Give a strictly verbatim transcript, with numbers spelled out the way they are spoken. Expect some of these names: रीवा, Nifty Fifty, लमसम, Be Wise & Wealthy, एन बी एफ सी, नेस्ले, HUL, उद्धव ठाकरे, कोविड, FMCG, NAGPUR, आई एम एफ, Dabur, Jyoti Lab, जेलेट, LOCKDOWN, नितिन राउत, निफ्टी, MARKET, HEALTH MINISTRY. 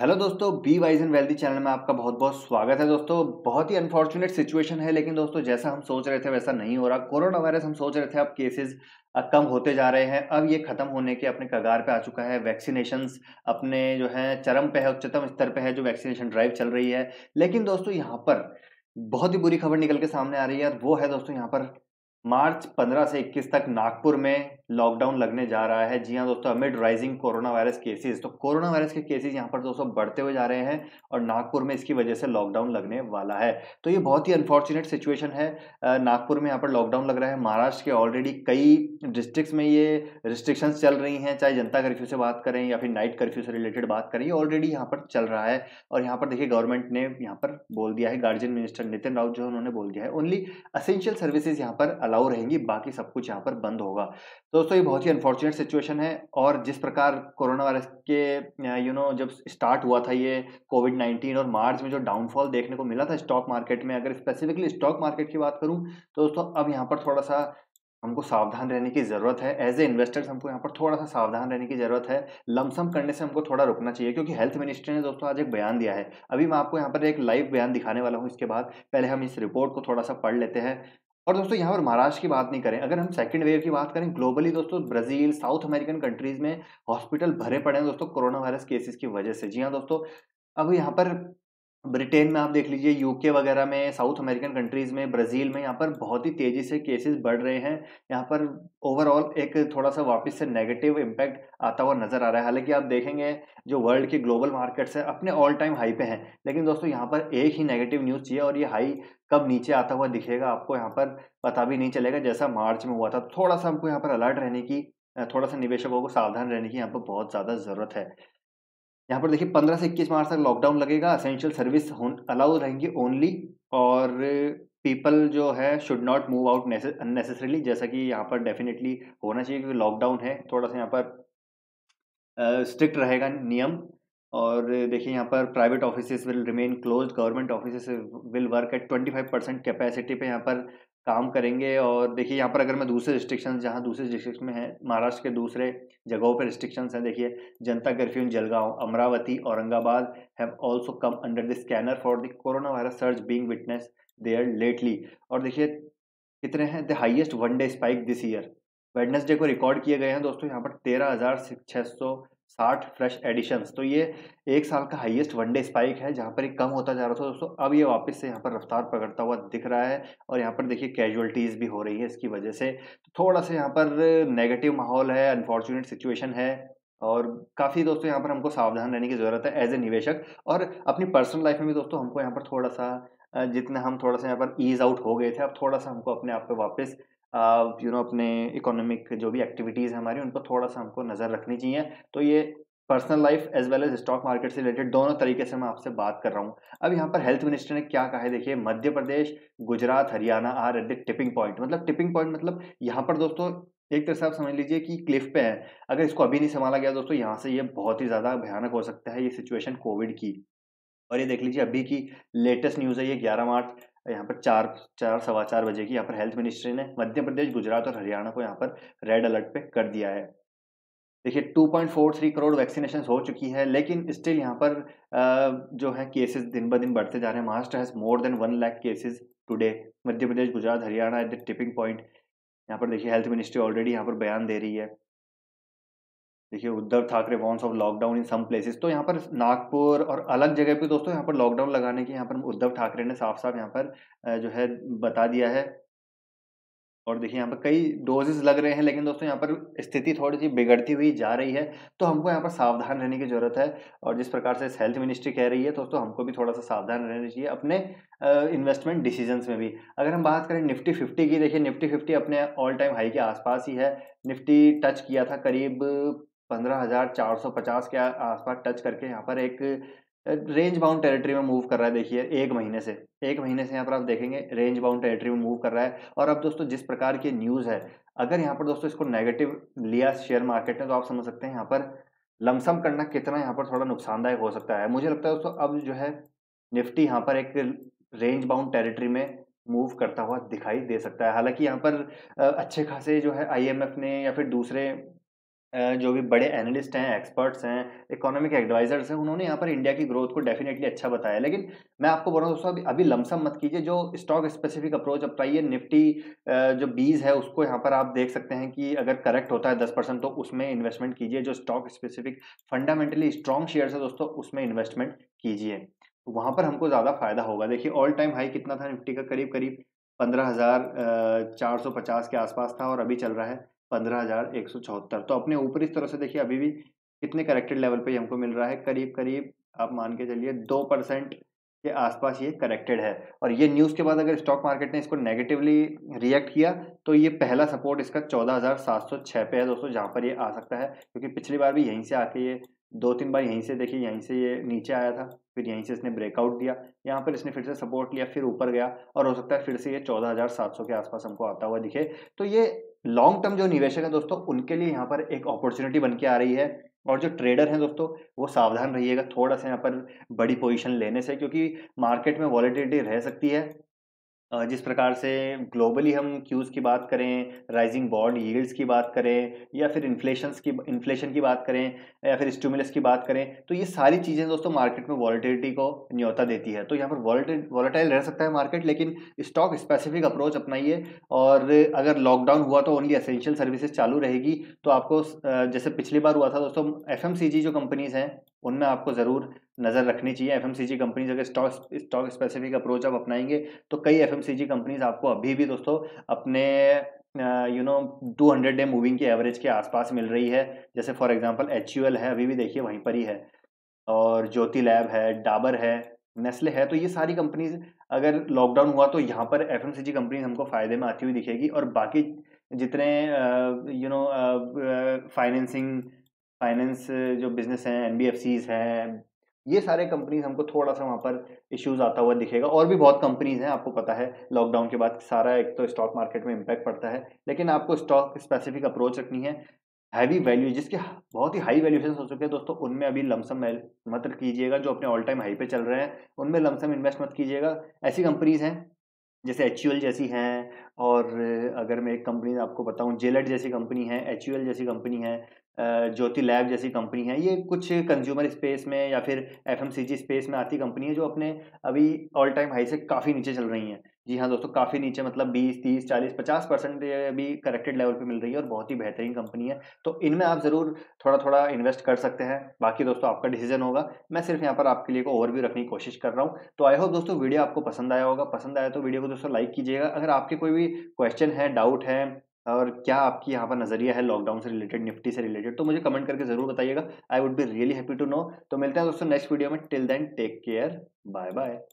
Hello दोस्तों, be wise and wealthy channel में आपका बहुत बहुत स्वागत है। दोस्तों बहुत ही अनफॉर्चुनेट सिचुएशन है, लेकिन दोस्तों जैसा हम सोच रहे थे वैसा नहीं हो रहा। कोरोना वायरस हम सोच रहे थे अब केसेस कम होते जा रहे हैं, अब ये खत्म होने के अपने कगार पे आ चुका है। वैक्सीनेशंस अपने जो है चरम पे है, उच्चतम स्तर पे है जो वैक्सीनेशन ड्राइव चल रही है। लेकिन दोस्तों यहाँ पर बहुत ही बुरी खबर निकल के सामने आ रही है, वो है दोस्तों यहाँ पर मार्च पंद्रह से इक्कीस तक नागपुर में लॉकडाउन लगने जा रहा है। जी हाँ दोस्तों, amid rising corona virus cases, तो कोरोना वायरस के केसेस यहाँ पर दोस्तों बढ़ते हुए जा रहे हैं और नागपुर में इसकी वजह से लॉकडाउन लगने वाला है। तो ये बहुत ही अनफॉर्चुनेट सिचुएशन है। नागपुर में यहाँ पर लॉकडाउन लग रहा है। महाराष्ट्र के ऑलरेडी कई डिस्ट्रिक्ट्स में ये रिस्ट्रिक्शंस चल रही हैं, चाहे जनता कर्फ्यू से बात करें या फिर नाइट कर्फ्यू से रिलेटेड बात करें, ये ऑलरेडी यहाँ पर चल रहा है। और यहाँ पर देखिए गवर्नमेंट ने यहाँ पर बोल दिया है, गार्जियन मिनिस्टर नितिन राउत जो है उन्होंने बोल दिया है ओनली असेंशियल सर्विसेज यहाँ पर अलाउ रहेंगी, बाकी सब कुछ यहाँ पर बंद होगा। दोस्तों ये बहुत ही अनफॉर्चुनेट सिचुएशन है। और जिस प्रकार कोरोना वायरस के यू नो जब स्टार्ट हुआ था ये कोविड नाइन्टीन और मार्च में जो डाउनफॉल देखने को मिला था स्टॉक मार्केट में, अगर स्पेसिफिकली स्टॉक मार्केट की बात करूं तो दोस्तों अब यहाँ पर थोड़ा सा हमको सावधान रहने की ज़रूरत है। एज ए इन्वेस्टर्स हमको यहाँ पर थोड़ा सा सावधान रहने की ज़रूरत है। लमसम करने से हमको थोड़ा रुकना चाहिए, क्योंकि हेल्थ मिनिस्ट्री ने दोस्तों आज एक बयान दिया है। अभी मैं आपको यहाँ पर एक लाइव बयान दिखाने वाला हूँ, इसके बाद पहले हम इस रिपोर्ट को थोड़ा सा पढ़ लेते हैं। और दोस्तों यहाँ पर महाराष्ट्र की बात नहीं करें, अगर हम सेकंड वेव की बात करें ग्लोबली दोस्तों ब्राज़ील, साउथ अमेरिकन कंट्रीज़ में हॉस्पिटल भरे पड़े हैं दोस्तों कोरोना वायरस केसेस की वजह से। जी हाँ दोस्तों, अब यहाँ पर ब्रिटेन में आप देख लीजिए, यूके वगैरह में, साउथ अमेरिकन कंट्रीज़ में, ब्राज़ील में यहाँ पर बहुत ही तेज़ी से केसेस बढ़ रहे हैं। यहाँ पर ओवरऑल एक थोड़ा सा वापस से नेगेटिव इम्पैक्ट आता हुआ नज़र आ रहा है। हालांकि आप देखेंगे जो वर्ल्ड के ग्लोबल मार्केट्स हैं अपने ऑल टाइम हाई पे हैं, लेकिन दोस्तों यहाँ पर एक ही नेगेटिव न्यूज़ चाहिए और ये हाई कब नीचे आता हुआ दिखेगा आपको यहाँ पर पता भी नहीं चलेगा, जैसा मार्च में हुआ था। थोड़ा सा हमको यहाँ पर अलर्ट रहने की, थोड़ा सा निवेशकों को सावधान रहने की यहाँ पर बहुत ज़्यादा ज़रूरत है। यहाँ पर देखिए पंद्रह से इक्कीस मार्च तक लॉकडाउन लगेगा, असेंशियल सर्विस अलाउ रहेंगी ओनली, और पीपल जो है should not move out unnecessarily, जैसा कि यहाँ पर डेफिनेटली होना चाहिए क्योंकि लॉकडाउन है। थोड़ा सा यहाँ पर स्ट्रिक्ट uh, रहेगा नियम। और देखिए यहाँ पर private offices will remain close, government offices will work at twenty five percent capacity पे यहाँ पर काम करेंगे। और देखिए यहाँ पर अगर मैं दूसरे रिस्ट्रिक्शंस, जहाँ दूसरे डिस्ट्रिक्ट में है महाराष्ट्र के, दूसरे जगहों पर रिस्ट्रिक्शंस हैं। देखिए जनता curfew in Jalgaon, Amravati, Aurangabad have also come under the scanner for the corona virus surge being witness there lately. और देखिए कितने हैं, the highest one day spike this year, Wednesday को रिकॉर्ड किए गए हैं दोस्तों यहाँ पर तेरह हज़ार छः सौ साठ फ्रेश एडिशंस। तो ये एक साल का हाईएस्ट वन डे स्पाइक है, जहाँ पर ये कम होता जा रहा था दोस्तों, अब ये वापस से यहाँ पर रफ्तार पकड़ता हुआ दिख रहा है। और यहाँ पर देखिए कैजुअलिटीज़ भी हो रही है इसकी वजह से। थोड़ा सा यहाँ पर नेगेटिव माहौल है, अनफॉर्चुनेट सिचुएशन है, और काफ़ी दोस्तों यहाँ पर हमको सावधान रहने की ज़रूरत है एज ए निवेशक। और अपनी पर्सनल लाइफ में भी दोस्तों हमको यहाँ पर थोड़ा सा, जितना हम थोड़ा सा यहाँ पर ईज आउट हो गए थे, अब थोड़ा सा हमको अपने आप पर वापस यू नो अपने इकोनॉमिक जो भी एक्टिविटीज़ हैं हमारी, उन पर थोड़ा सा हमको नज़र रखनी चाहिए। तो ये personal life as well as stock market से रिलेटेड दोनों तरीके से मैं आपसे बात कर रहा हूँ। अब यहाँ पर हेल्थ मिनिस्टर ने क्या कहा है, देखिए Madhya Pradesh, Gujarat, Haryana are at the tipping point. मतलब टिपिंग पॉइंट मतलब यहाँ पर दोस्तों एक तरह से आप समझ लीजिए कि क्लिफ पे है। अगर इसको अभी नहीं संभाला गया दोस्तों यहाँ से ये बहुत ही ज़्यादा भयानक हो सकता है ये सिचुएशन कोविड की। और ये देख लीजिए अभी की लेटेस्ट न्यूज़ है, ये ग्यारह मार्च यहाँ पर चार चार सवा चार बजे की यहाँ पर हेल्थ मिनिस्ट्री ने मध्य प्रदेश, गुजरात और हरियाणा को यहाँ पर रेड अलर्ट पे कर दिया है। देखिए दो पॉइंट चार तीन करोड़ वैक्सीनेशन हो चुकी है, लेकिन स्टिल यहाँ पर आ, जो है केसेस दिन ब दिन बढ़ते जा रहे हैं। Maharashtra has more than one lakh cases today, Madhya Pradesh, Gujarat, Haryana at the tipping point. यहाँ पर देखिए हेल्थ मिनिस्ट्री ऑलरेडी यहाँ पर बयान दे रही है। देखिए उद्धव ठाकरे warns of lockdown in some places. तो यहाँ पर नागपुर और अलग जगह पे दोस्तों यहाँ पर लॉकडाउन लगाने की यहाँ पर उद्धव ठाकरे ने साफ साफ यहाँ पर जो है बता दिया है। और देखिए यहाँ पर कई डोजेस लग रहे हैं, लेकिन दोस्तों यहाँ पर स्थिति थोड़ी सी बिगड़ती हुई जा रही है, तो हमको यहाँ पर सावधान रहने की ज़रूरत है। और जिस प्रकार से हेल्थ मिनिस्ट्री कह रही है दोस्तों, हमको भी थोड़ा सा सावधान रहना चाहिए अपने इन्वेस्टमेंट डिसीजंस में भी। अगर हम बात करें निफ्टी फिफ्टी की, देखिए निफ्टी फिफ्टी अपने ऑल टाइम हाई के आसपास ही है। निफ्टी टच किया था करीब पंद्रह हज़ार चार सौ पचास के आसपास, टच करके यहाँ पर एक रेंज बाउंड टेरिटरी में मूव कर रहा है। देखिए एक महीने से एक महीने से यहाँ पर आप देखेंगे रेंज बाउंड टेरिटरी में मूव कर रहा है। और अब दोस्तों जिस प्रकार की न्यूज़ है, अगर यहाँ पर दोस्तों इसको नेगेटिव लिया शेयर मार्केट ने, तो आप समझ सकते हैं यहाँ पर लमसम करना कितना यहाँ पर थोड़ा नुकसानदायक हो सकता है। मुझे लगता है दोस्तों अब जो है निफ्टी यहाँ पर एक रेंज बाउंड टेरिटरी में मूव करता हुआ दिखाई दे सकता है। हालाँकि यहाँ पर अच्छे खासे जो है आई एम एफ ने या फिर दूसरे जो भी बड़े एनालिस्ट हैं, एक्सपर्ट्स हैं, इकोनॉमिक एडवाइजर्स हैं, उन्होंने यहाँ पर इंडिया की ग्रोथ को डेफिनेटली अच्छा बताया। लेकिन मैं आपको बोल रहा हूँ दोस्तों, अभी अभी लमसम मत कीजिए, जो स्टॉक स्पेसिफिक अप्रोच अपनाइए। निफ्टी जो बीस है उसको यहाँ पर आप देख सकते हैं कि अगर करेक्ट होता है दस परसेंट, तो उसमें इन्वेस्टमेंट कीजिए। जो stock specific fundamentally strong share है दोस्तों, उसमें इन्वेस्टमेंट कीजिए, तो वहाँ पर हमको ज़्यादा फायदा होगा। देखिए ऑल टाइम हाई कितना था निफ्टी का, करीब करीब पंद्रह हज़ार चार सौ पचास के आसपास था और अभी चल रहा है पंद्रह हज़ार एक सौ चौहत्तर। तो अपने ऊपर इस तरह से देखिए अभी भी कितने करेक्टेड लेवल पे हमको मिल रहा है, करीब करीब आप मान के चलिए दो परसेंट के आसपास ये करेक्टेड है। और ये न्यूज़ के बाद अगर स्टॉक मार्केट ने इसको नेगेटिवली रिएक्ट किया तो ये पहला सपोर्ट इसका चौदह हज़ार सात सौ छह पे है दोस्तों, जहाँ पर ये आ सकता है, क्योंकि पिछली बार भी यहीं से आके ये दो तीन बार यहीं से देखिए यहीं से ये नीचे आया था, फिर यहीं से इसने ब्रेकआउट दिया, यहाँ पर इसने फिर से सपोर्ट लिया, फिर ऊपर गया और हो सकता है फिर से ये चौदह हज़ार सात सौ के आसपास हमको आता हुआ दिखे। तो ये लॉन्ग टर्म जो निवेशक है दोस्तों उनके लिए यहाँ पर एक अपॉर्चुनिटी बन के आ रही है। और जो ट्रेडर हैं दोस्तों वो सावधान रहिएगा थोड़ा सा यहाँ पर बड़ी पोजीशन लेने से, क्योंकि मार्केट में वॉलेटिलिटी रह सकती है। जिस प्रकार से ग्लोबली हम क्यूज़ की बात करें, राइजिंग बॉन्ड यील्ड्स की बात करें, या फिर इन्फ्लेशन की इन्फ्लेशन की बात करें, या फिर स्टिमुलस की बात करें, तो ये सारी चीज़ें दोस्तों मार्केट में वॉलेटिलिटी को न्योता देती है। तो यहाँ पर वॉलेटाइल वॉलेटाइल रह सकता है मार्केट, लेकिन स्टॉक स्पेसिफिक अप्रोच अपनाइए। और अगर लॉकडाउन हुआ तो ओनली एसेंशियल सर्विसेज चालू रहेगी। तो आपको जैसे पिछली बार हुआ था दोस्तों, एफ एम सी जी जो कंपनीज़ हैं उनमें आपको ज़रूर नज़र रखनी चाहिए। F M C G companies अगर स्टॉक स्टॉक स्पेसिफिक अप्रोच आप अपनाएंगे तो कई F M C G companies आपको अभी भी दोस्तों अपने यू नो दो सौ डे मूविंग की एवरेज के आसपास मिल रही है। जैसे for example H U L है, अभी भी देखिए वहीं पर ही है, और ज्योति लैब है, डाबर है, नेस्ले है। तो ये सारी कंपनीज अगर लॉकडाउन हुआ तो यहाँ पर F M C G companies हमको फ़ायदे में आती हुई दिखेगी। और बाकी जितने यू नो फाइनेंसिंग फाइनेंस जो बिजनेस हैं, एन बी एफ सीज हैं, ये सारे कंपनीज हमको थोड़ा सा वहाँ पर इश्यूज आता हुआ दिखेगा। और भी बहुत कंपनीज हैं, आपको पता है लॉकडाउन के बाद सारा एक तो स्टॉक मार्केट में इम्पैक्ट पड़ता है, लेकिन आपको स्टॉक स्पेसिफिक अप्रोच रखनी है। हैवी वैल्यू जिसके बहुत ही हाई वैल्यूएशन हो चुके हैं दोस्तों, उनमें अभी लमसम मत कीजिएगा। जो अपने ऑल टाइम हाई पे चल रहे हैं उनमें लमसम इन्वेस्ट मत कीजिएगा। ऐसी कंपनीज हैं जैसे एच यू एल जैसी हैं, और अगर मैं एक कंपनी आपको बताऊं, जेलेट जैसी कंपनी है, एच यू एल जैसी कंपनी है, ज्योति लैब जैसी कंपनी है। ये कुछ कंज्यूमर स्पेस में या फिर F M C G space में आती कंपनी है जो अपने अभी ऑल टाइम हाई से काफ़ी नीचे चल रही हैं। जी हाँ दोस्तों, काफ़ी नीचे, मतलब बीस, तीस, चालीस, पचास परसेंट अभी करेक्टेड लेवल पे मिल रही है और बहुत ही बेहतरीन कंपनी है। तो इनमें आप ज़रूर थोड़ा थोड़ा इन्वेस्ट कर सकते हैं। बाकी दोस्तों आपका डिसीजन होगा, मैं सिर्फ यहाँ पर आपके लिए एक ओवरव्यू रखने की कोशिश कर रहा हूँ। तो आई होप दोस्तों वीडियो आपको पसंद आया होगा। पसंद आया तो वीडियो को दोस्तों लाइक कीजिएगा। अगर आपके कोई भी क्वेश्चन है, डाउट है, और क्या आपकी यहाँ पर नज़रिया है लॉकडाउन से रिलेटेड, निफ्टी से रिलेटेड, तो मुझे कमेंट करके ज़रूर बताइएगा। I would be really happy to know. तो मिलते हैं दोस्तों नेक्स्ट वीडियो में। Till then take care, bye bye.